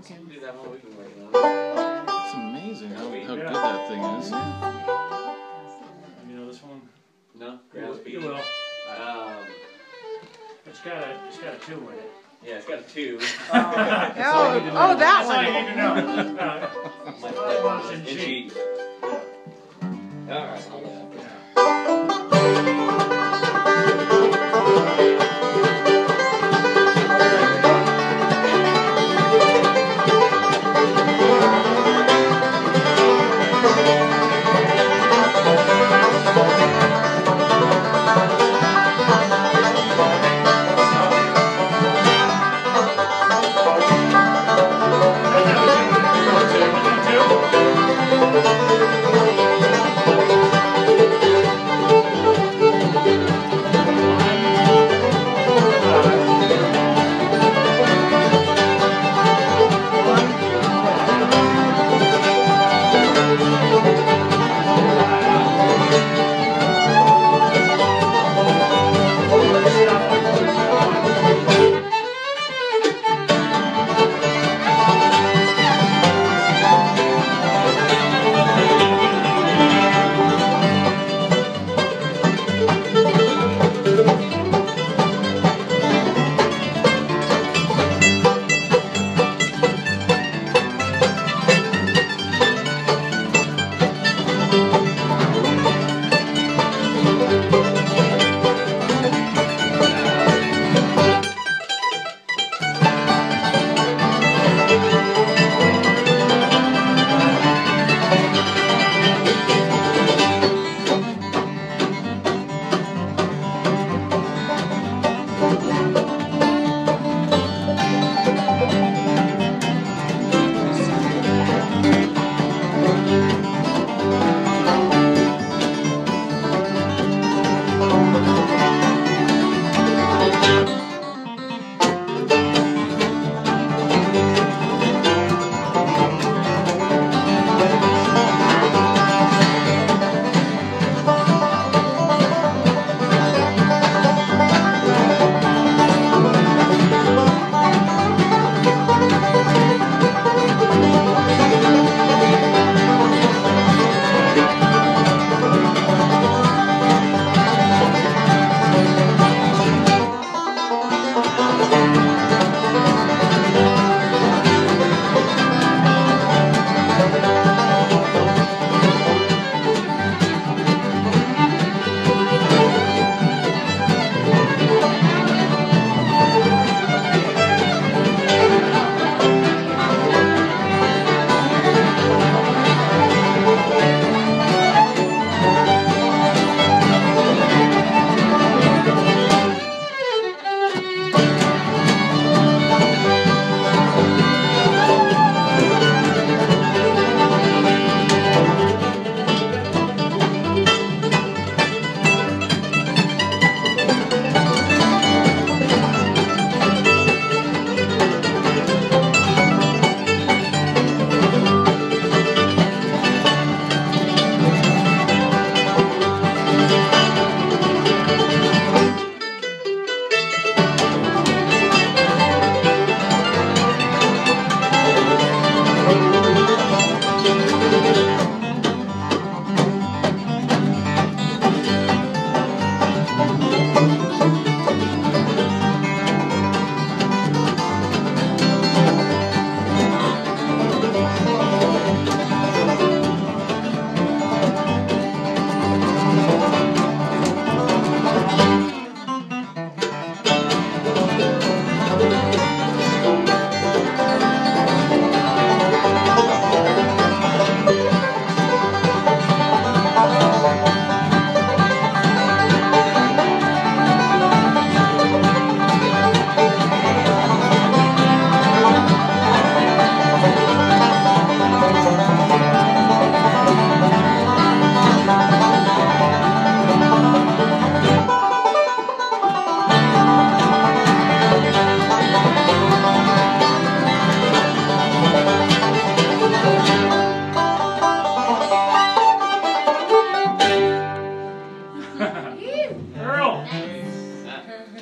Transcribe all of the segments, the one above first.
cooking. It's amazing how good that thing is. You know this one? No, Grounds Beach. You will. It's got a 2 in it. Yeah, it's got a 2. That one. That's all you need to know. Cheese. All right.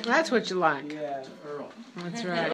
That's what you like. Yeah, Earl. That's right.